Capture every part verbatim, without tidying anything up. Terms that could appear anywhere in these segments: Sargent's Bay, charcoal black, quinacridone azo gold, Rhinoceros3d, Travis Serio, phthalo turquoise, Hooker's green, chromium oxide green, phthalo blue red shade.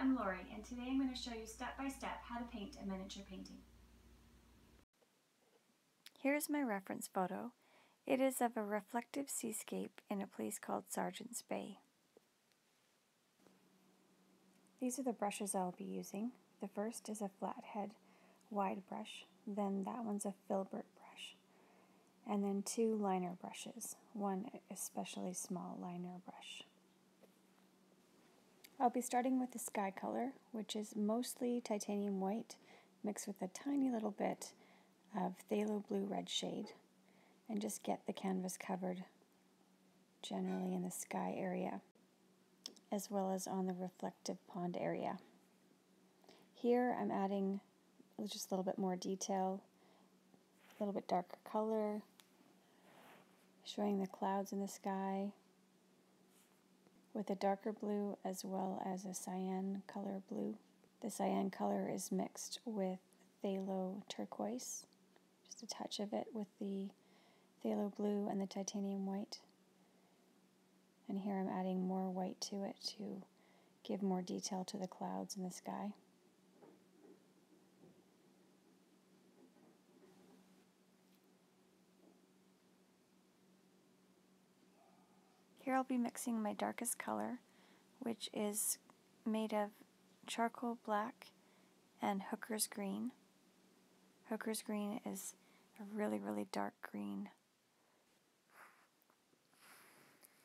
I'm Lori, and today I'm going to show you step by step how to paint a miniature painting. Here's my reference photo. It is of a reflective seascape in a place called Sargent's Bay. These are the brushes I'll be using. The first is a flathead wide brush, then that one's a filbert brush, and then two liner brushes, one especially small liner brush. I'll be starting with the sky color, which is mostly titanium white mixed with a tiny little bit of phthalo blue red shade, and just get the canvas covered generally in the sky area as well as on the reflective pond area. Here I'm adding just a little bit more detail, a little bit darker color, showing the clouds in the sky, with a darker blue as well as a cyan color blue. The cyan color is mixed with phthalo turquoise, just a touch of it with the phthalo blue and the titanium white. And here I'm adding more white to it to give more detail to the clouds in the sky. Here I'll be mixing my darkest color, which is made of charcoal black and Hooker's green. Hooker's green is a really, really dark green.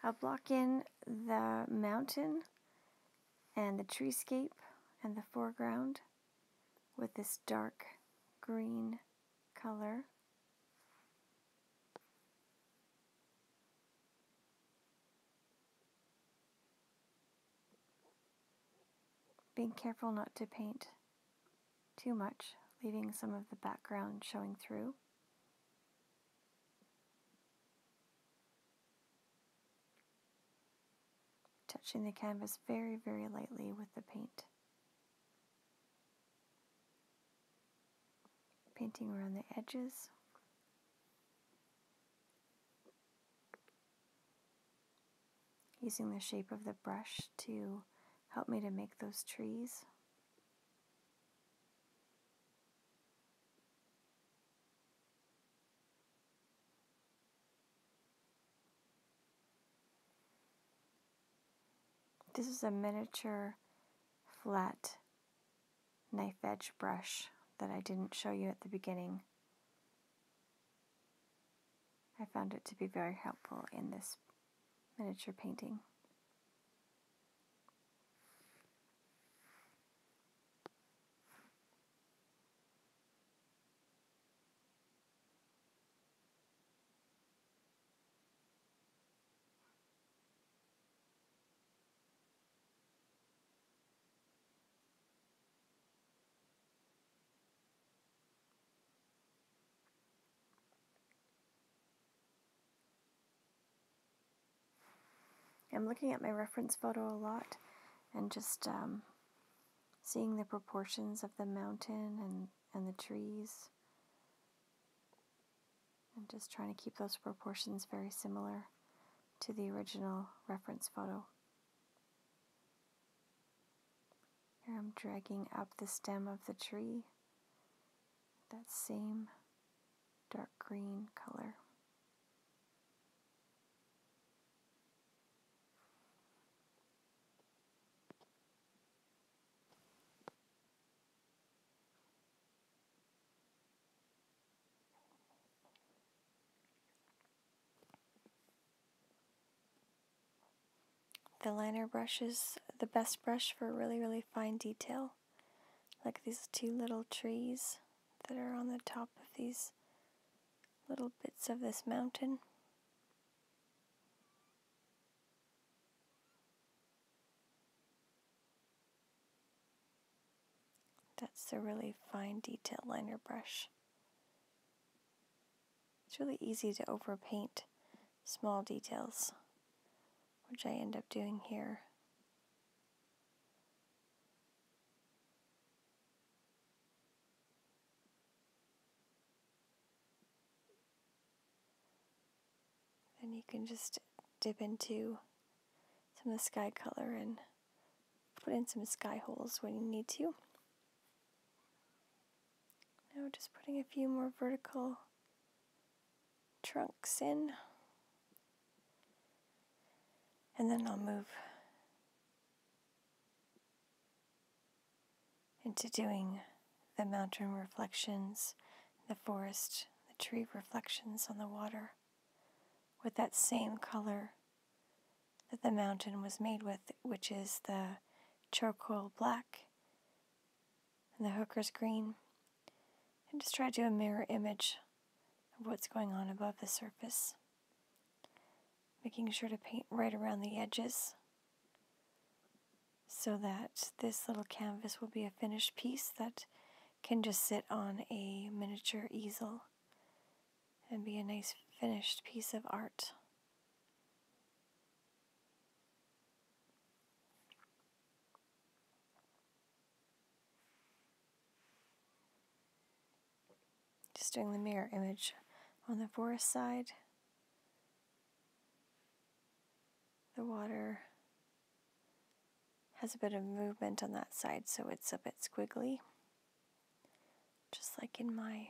I'll block in the mountain and the treescape and the foreground with this dark green color. Being careful not to paint too much, leaving some of the background showing through. Touching the canvas very, very lightly with the paint. Painting around the edges. Using the shape of the brush to help me to make those trees. This is a miniature flat knife edge brush that I didn't show you at the beginning. I found it to be very helpful in this miniature painting. I'm looking at my reference photo a lot and just um, seeing the proportions of the mountain and, and the trees. I'm just trying to keep those proportions very similar to the original reference photo. Here I'm dragging up the stem of the tree, that same dark green color. The liner brush is the best brush for really, really fine detail, like these two little trees that are on the top of these little bits of this mountain. That's the really fine detail liner brush. It's really easy to overpaint small details, which I end up doing here. Then you can just dip into some of the sky color and Put in some sky holes when you need to. Now just putting a few more vertical trunks in, and then I'll move into doing the mountain reflections, the forest, the tree reflections on the water with that same color that the mountain was made with, which is the charcoal black and the Hooker's green, and just try to do a mirror image of what's going on above the surface, making sure to paint right around the edges so that this little canvas will be a finished piece that can just sit on a miniature easel and be a nice finished piece of art. Just doing the mirror image on the forest side, the water has a bit of movement on that side, so it's a bit squiggly, just like in my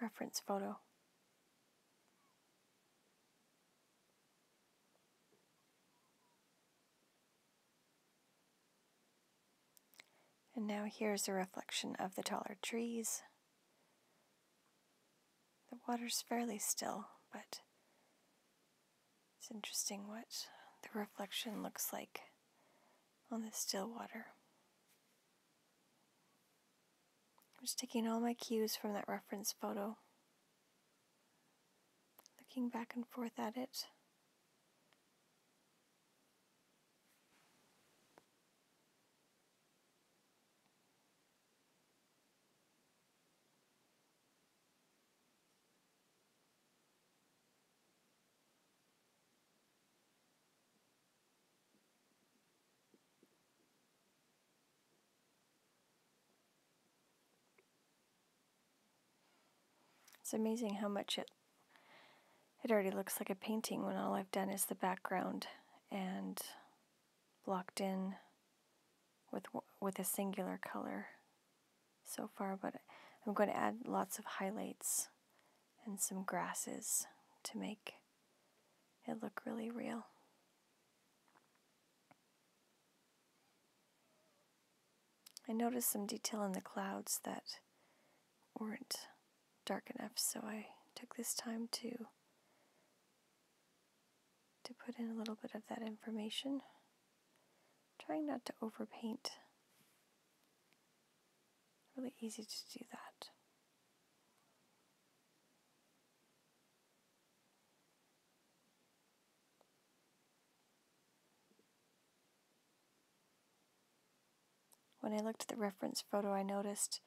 reference photo. And now here's a reflection of the taller trees. The water's fairly still, but it's interesting what the reflection looks like on the still water. I'm just taking all my cues from that reference photo, looking back and forth at it. It's amazing how much it it already looks like a painting when all I've done is the background and blocked in with with a singular color so far, but I'm going to add lots of highlights and some grasses to make it look really real. I noticed some detail in the clouds that weren't dark enough, so I took this time to to put in a little bit of that information, trying not to overpaint. Really easy to do that. When I looked at the reference photo, I noticed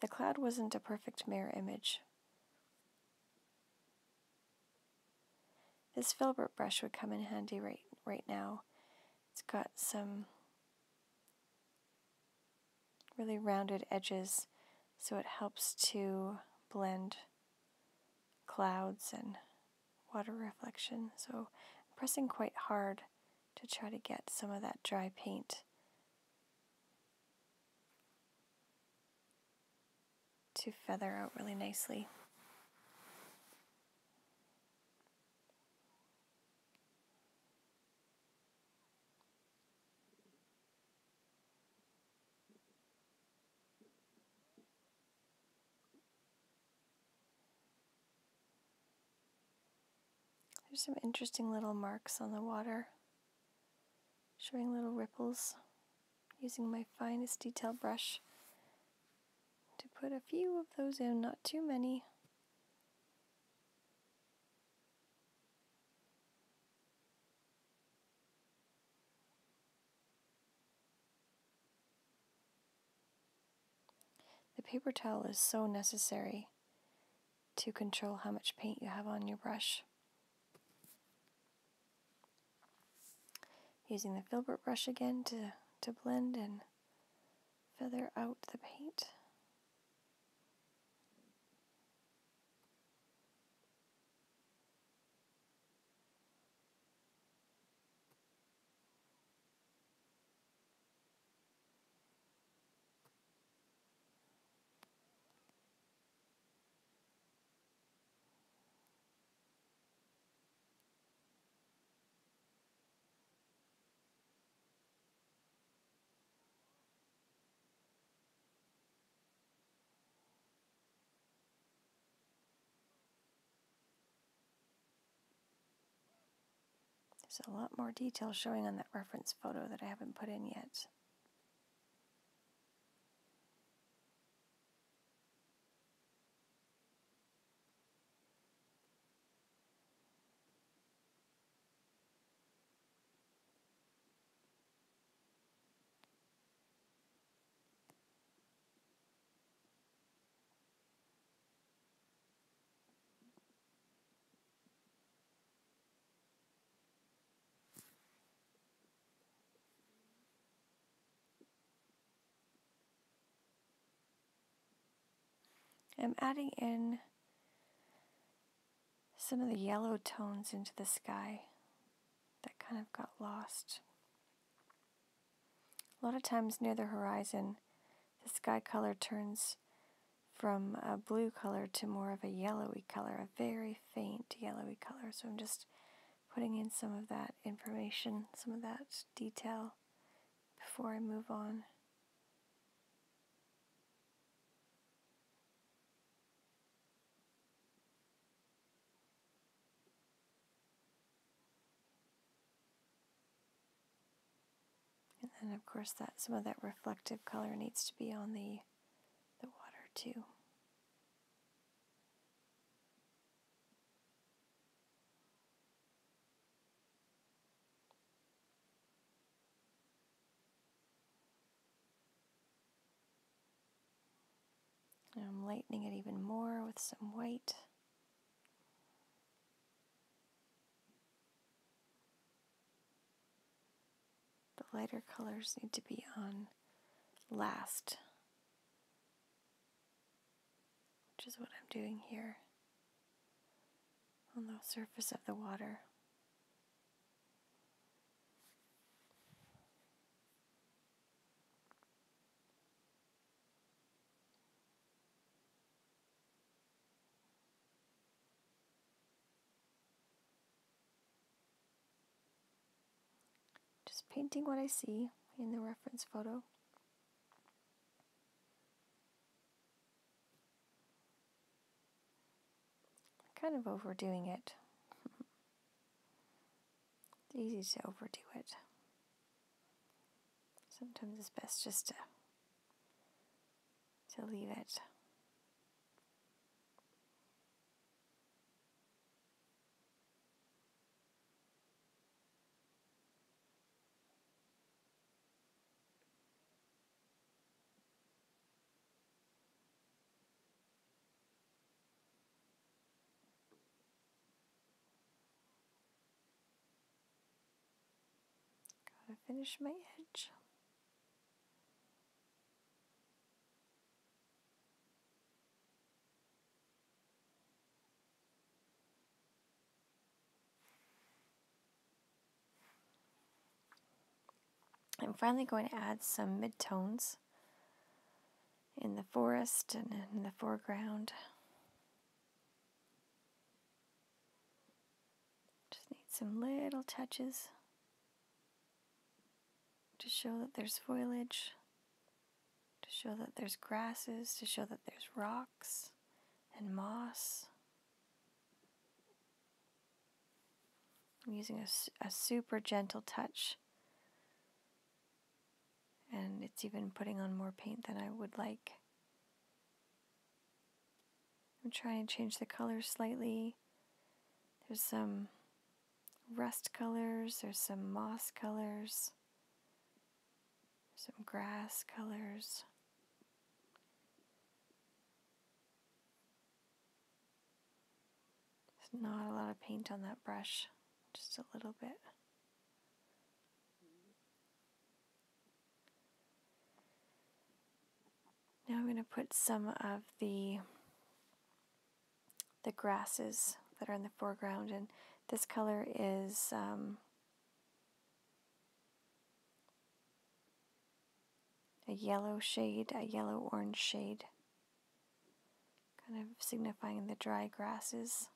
the cloud wasn't a perfect mirror image. This filbert brush would come in handy right, right now. It's got some really rounded edges, so it helps to blend clouds and water reflection. So I'm pressing quite hard to try to get some of that dry paint to feather out really nicely. There's some interesting little marks on the water, showing little ripples, using my finest detail brush to put a few of those in, not too many. The paper towel is so necessary to control how much paint you have on your brush. Using the filbert brush again to, to blend and feather out the paint. There's a lot more detail showing on that reference photo that I haven't put in yet. I'm adding in some of the yellow tones into the sky that kind of got lost. A lot of times near the horizon, the sky color turns from a blue color to more of a yellowy color, a very faint yellowy color. So I'm just putting in some of that information, some of that detail before I move on. And of course that some of that reflective color needs to be on the, the water too. And I'm lightening it even more with some white. Lighter colors need to be on last, which is what I'm doing here on the surface of the water. Painting what I see in the reference photo. Kind of overdoing it. It's easy to overdo it. Sometimes it's best just to to leave it. Finish my edge. I'm finally going to add some mid-tones in the forest and in the foreground. Just need some little touches to show that there's foliage, to show that there's grasses, to show that there's rocks and moss. I'm using a, a super gentle touch, and it's even putting on more paint than I would like. I'm trying to change the color slightly. There's some rust colors, there's some moss colors, some grass colors. There's not a lot of paint on that brush, just a little bit. Now I'm going to put some of the the grasses that are in the foreground, and this color is um, a yellow shade, a yellow-orange shade, kind of signifying the dry grasses.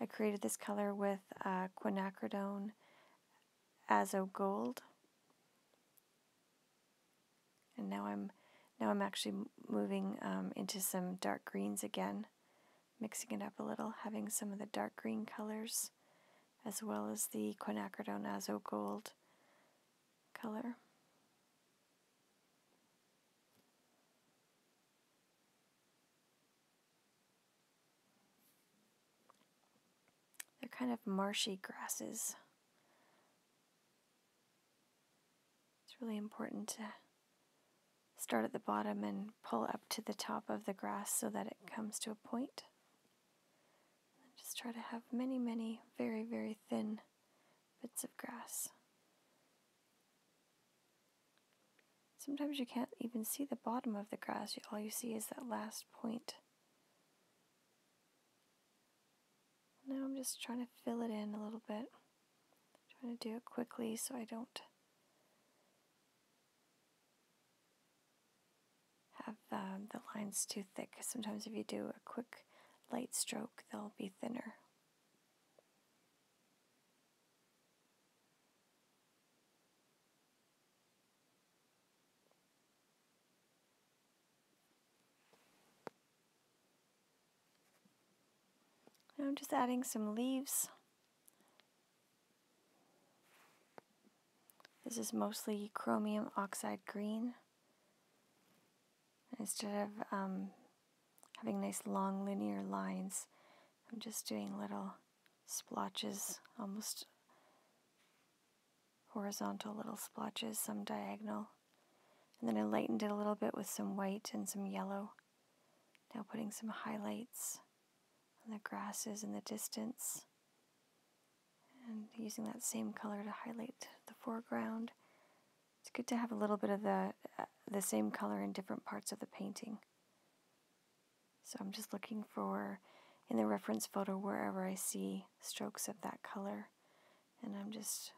I created this color with uh, quinacridone azo gold, and now I'm Now I'm actually moving um, into some dark greens again, mixing it up a little, having some of the dark green colors as well as the quinacridone azo gold color. They're kind of marshy grasses. It's really important to start at the bottom and pull up to the top of the grass so that it comes to a point. And just try to have many, many very, very thin bits of grass. Sometimes you can't even see the bottom of the grass. All you see is that last point. Now I'm just trying to fill it in a little bit. I'm trying to do it quickly so I don't have um, the lines too thick. Sometimes if you do a quick light stroke, they'll be thinner. Now I'm just adding some leaves. This is mostly chromium oxide green. Instead of um, having nice long linear lines, I'm just doing little splotches, almost horizontal little splotches, some diagonal. And then I lightened it a little bit with some white and some yellow. Now putting some highlights on the grasses in the distance. And using that same color to highlight the foreground. It's good to have a little bit of the, uh, the same color in different parts of the painting. So I'm just looking for, in the reference photo, wherever I see strokes of that color. And I'm just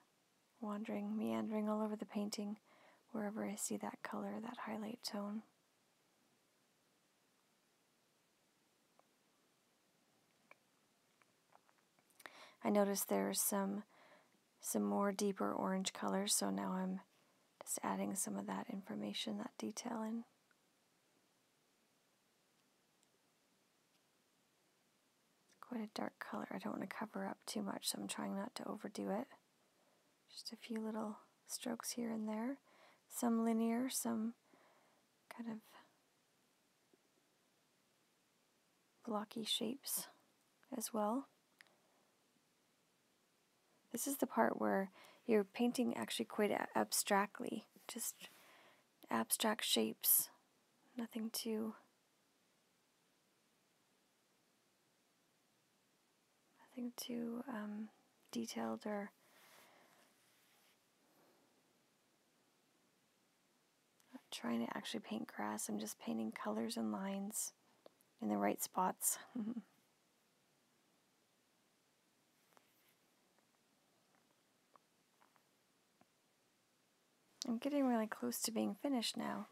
wandering, meandering all over the painting, wherever I see that color, that highlight tone. I noticed there's some, some more deeper orange colors, so now I'm just adding some of that information, that detail in. It's quite a dark color. I don't want to cover up too much, so I'm trying not to overdo it. Just a few little strokes here and there. Some linear, some kind of blocky shapes as well. This is the part where you're painting actually quite abstractly, just abstract shapes, nothing too, nothing too um, detailed or not trying to actually paint grass. I'm just painting colors and lines in the right spots. I'm getting really close to being finished now.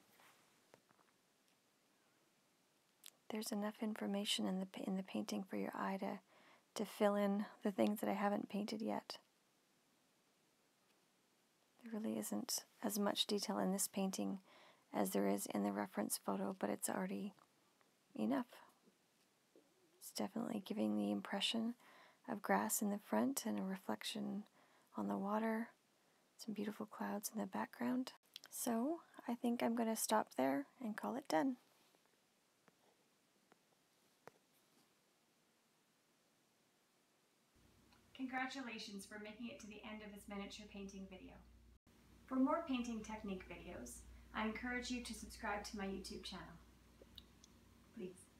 There's enough information in the in the painting for your eye to to fill in the things that I haven't painted yet. There really isn't as much detail in this painting as there is in the reference photo, but it's already enough. It's definitely giving the impression of grass in the front and a reflection on the water. Some beautiful clouds in the background. So I think I'm going to stop there and call it done. Congratulations for making it to the end of this miniature painting video. For more painting technique videos, I encourage you to subscribe to my YouTube channel. Please.